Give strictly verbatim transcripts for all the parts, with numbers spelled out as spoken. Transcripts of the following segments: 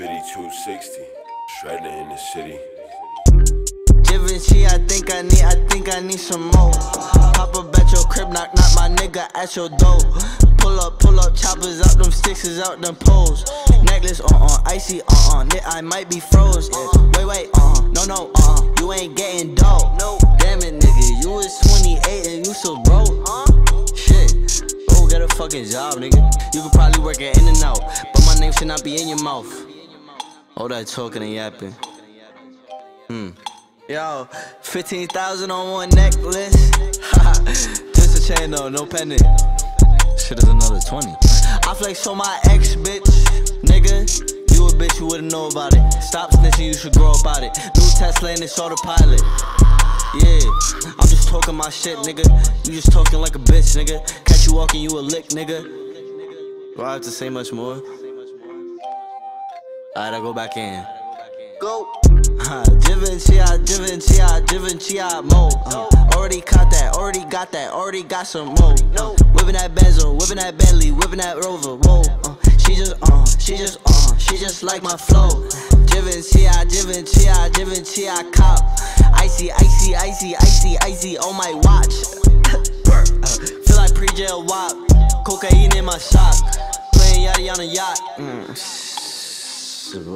fifty-two sixty, shredding in the city. Givenchy, I think I need, I think I need some more. Pop up at your crib, knock, knock my nigga at your door. Pull up, pull up, choppers out, them sticks is out, them poles. Necklace, uh-uh, icy, uh-uh, I might be froze, yeah. Wait, wait, uh-uh, no, no, uh-uh, you ain't getting dope. No, damn it, nigga, you is twenty-eight and you so broke. Shit, go get a fucking job, nigga. You could probably work at In-N-Out, but my name should not be in your mouth. All that talking and yapping. Hmm. Yo, fifteen thousand on one necklace. Just a chain though, no pendant. Shit is another twenty. I flex on my ex, bitch. Nigga, you a bitch, you wouldn't know about it. Stop snitching, you should grow about it. New Tesla and it's autopilot. Yeah, I'm just talking my shit, nigga. You just talking like a bitch, nigga. Catch you walking, you a lick, nigga. Do I have to say much more? Alright, I go back in. Go. Uh, Givenchy, I Givenchy, I Givenchy, I mo. Uh, already caught that, already got that, already got some mo. Uh, whipping that Benzo, whipping that Bentley, whipping that Rover. Whoa, uh, she just uh, she just uh, she just like my flow. Givenchy, I Givenchy, I Givenchy, I cop. Icy, icy, icy, icy, icy on my watch. uh, feel like pre-jail wop, cocaine in my shop, playing yachty on a yacht. Mm.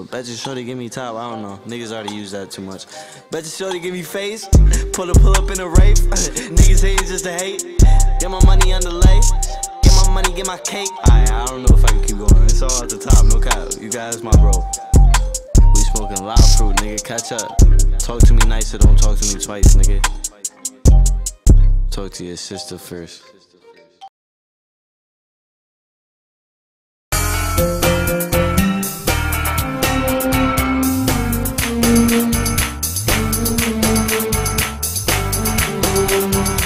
Bet you shorty give me top, I don't know. Niggas already use that too much. Bet you shorty give me face. Pull a pull up in a Wraith. Niggas hate it's just a hate. Get my money underlay. Get my money, get my cake. Alright, I don't know if I can keep going. It's all at the top, no cap. You guys my bro. We smoking loud fruit, nigga. Catch up. Talk to me nicer, don't talk to me twice, nigga. Talk to your sister first. We'll be right back.